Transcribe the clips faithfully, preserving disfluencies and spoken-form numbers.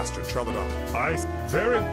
Master Troubadour. I very...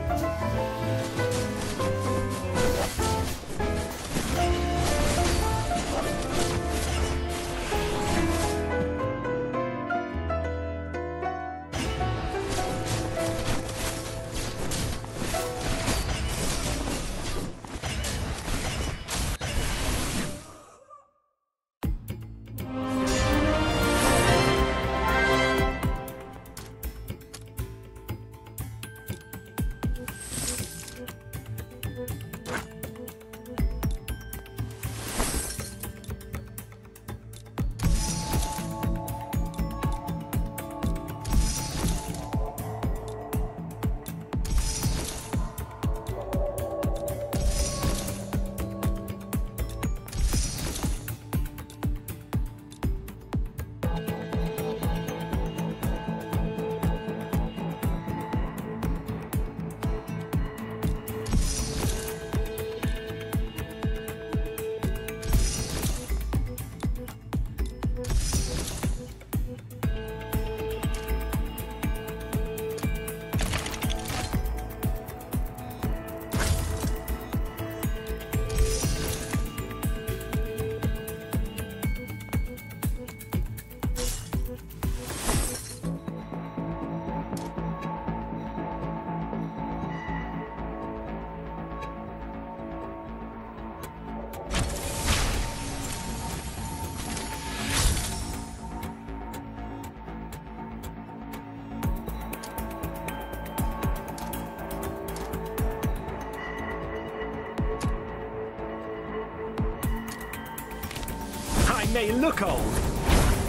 They look old,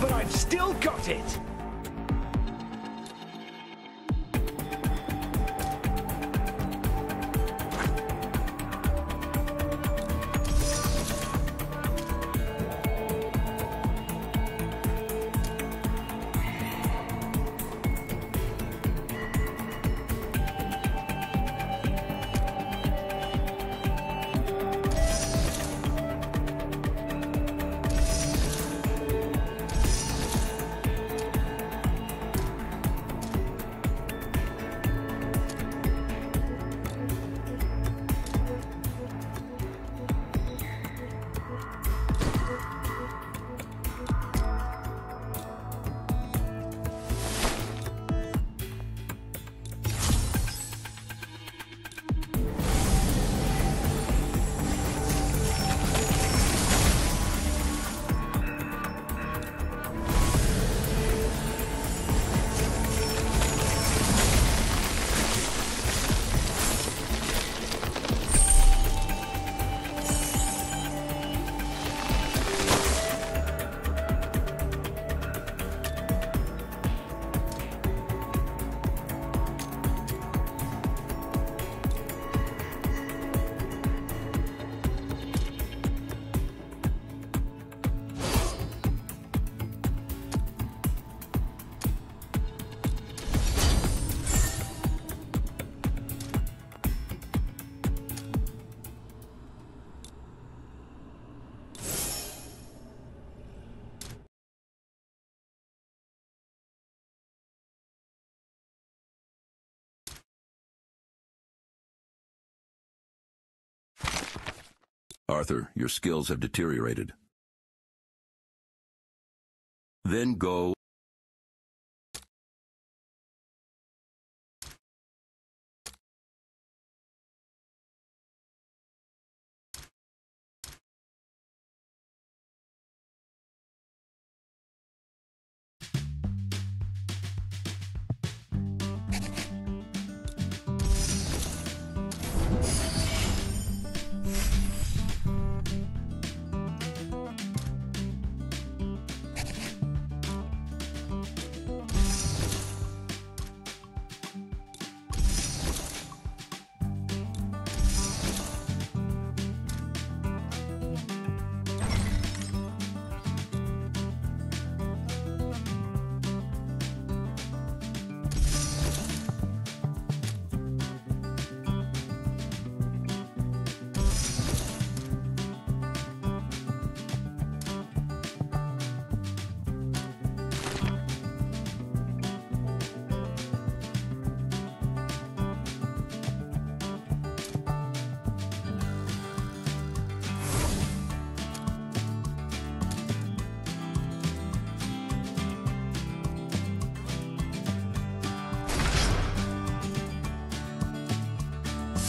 but I've still got it! Arthur, your skills have deteriorated. Then go...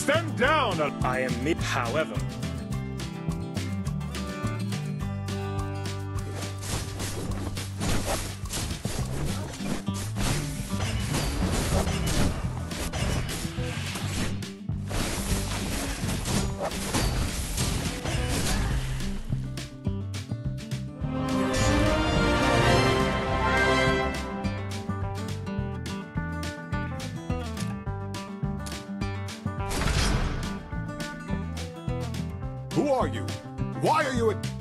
Stand down! I am me, however. Who are you? Why are you a...